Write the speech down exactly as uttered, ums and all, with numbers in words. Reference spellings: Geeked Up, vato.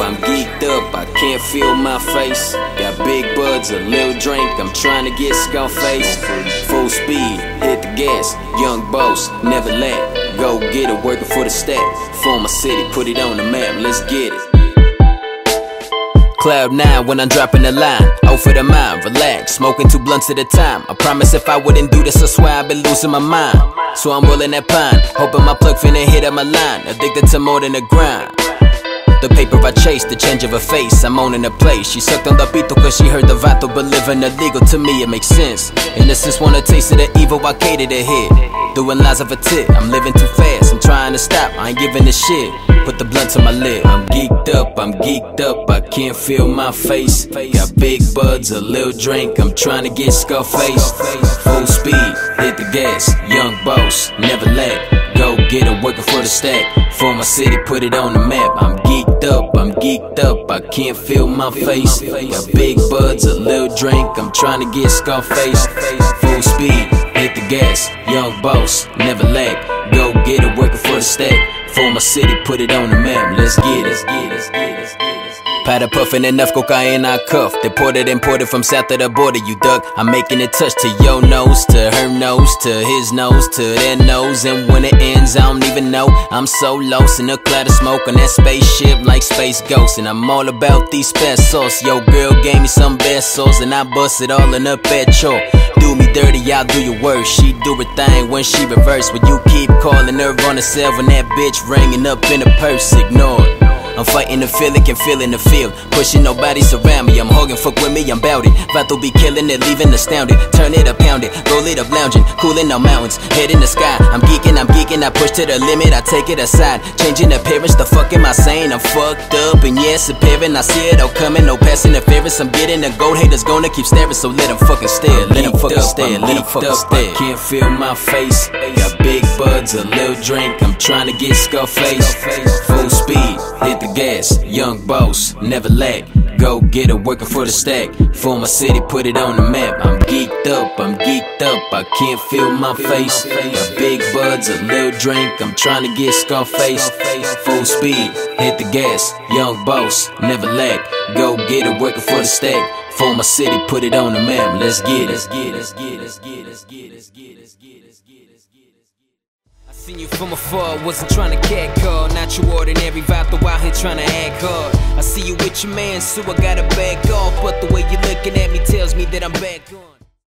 I'm geeked up, I can't feel my face. Got big buds, a little drink, I'm trying to get skull-faced. Full speed, hit the gas, young boss, never let go. Get it, working for the stat, for my city, put it on the map, let's get it. Cloud nine when I'm dropping the line, out for the mind, relax, smoking two blunts at a time. I promise if I wouldn't do this, I swear I've been losing my mind. So I'm rolling that pine, hoping my plug finna hit up my line. Addicted to more than a grind. The paper I chase, the change of her face, I'm owning a place. She sucked on the pito cause she heard the vato, but living illegal, to me it makes sense. Innocence want a taste of the evil, I cater to hit. Doing lies of a tit, I'm living too fast, I'm trying to stop, I ain't giving a shit. Put the blunt to my lip, I'm geeked up, I'm geeked up, I can't feel my face. Got big buds, a little drink, I'm trying to get skull-faced. Full speed, hit the gas, young boss, never let go. Get it, working for the stack, for my city, put it on the map. I'm geeked up, I'm geeked up, I can't feel my face. Got big buds, a little drink, I'm trying to get skull-faced. Full speed, hit the gas, young boss, never lack. Go get it, working for the stack, for my city, put it on the map. Let's get it. Powder puffin' enough cocaine I cuff. Deported, imported from south of the border, you duck. I'm making it touch to your nose, to her nose, to his nose, to their nose. And when it ends, I don't even know. I'm so lost in a cloud of smoke on that spaceship like space ghosts. And I'm all about these pesos. Yo girl gave me some pesos and I bust it all in a petrol. Do me dirty, I'll do your worst. She do her thing when she reverse. When you keep calling her on herself, when that bitch ringing up in a purse, ignore it. I'm fighting the feeling, can feel in the field. Pushing nobody's around me, I'm hugging, fuck with me, I'm bout it. Vato be killing it, leaving astounded. Turn it up, pound it, roll it up, lounging. Cooling on mountains, head in the sky. I'm geeking, I'm geeking, I push to the limit, I take it aside. Changing appearance, the fuck am I saying? I'm fucked up, and yes, appearing, I see it all coming. No pass interference, I'm getting the gold, haters gonna keep staring. So let them fucking stare, let them fucking stare, let them fucking stare. Can't feel my face, got big buds, a little drink, I'm trying to get skull-faced. Full speed, hit the gas, young boss, never lack. Go get it, working for the stack, for my city, put it on the map. I'm geeked up, I'm geeked up, I can't feel my face. Got big buds, a little drink, I'm trying to get skull-faced. Full speed, hit the gas, young boss, never lack. Go get it, working for the stack, for my city, put it on the map. Let's get it. Seen you from afar, wasn't trying to catcall. Not your ordinary vato out here trying to act hard. I see you with your man, so I gotta back off. But the way you looking at me tells me that I'm back on.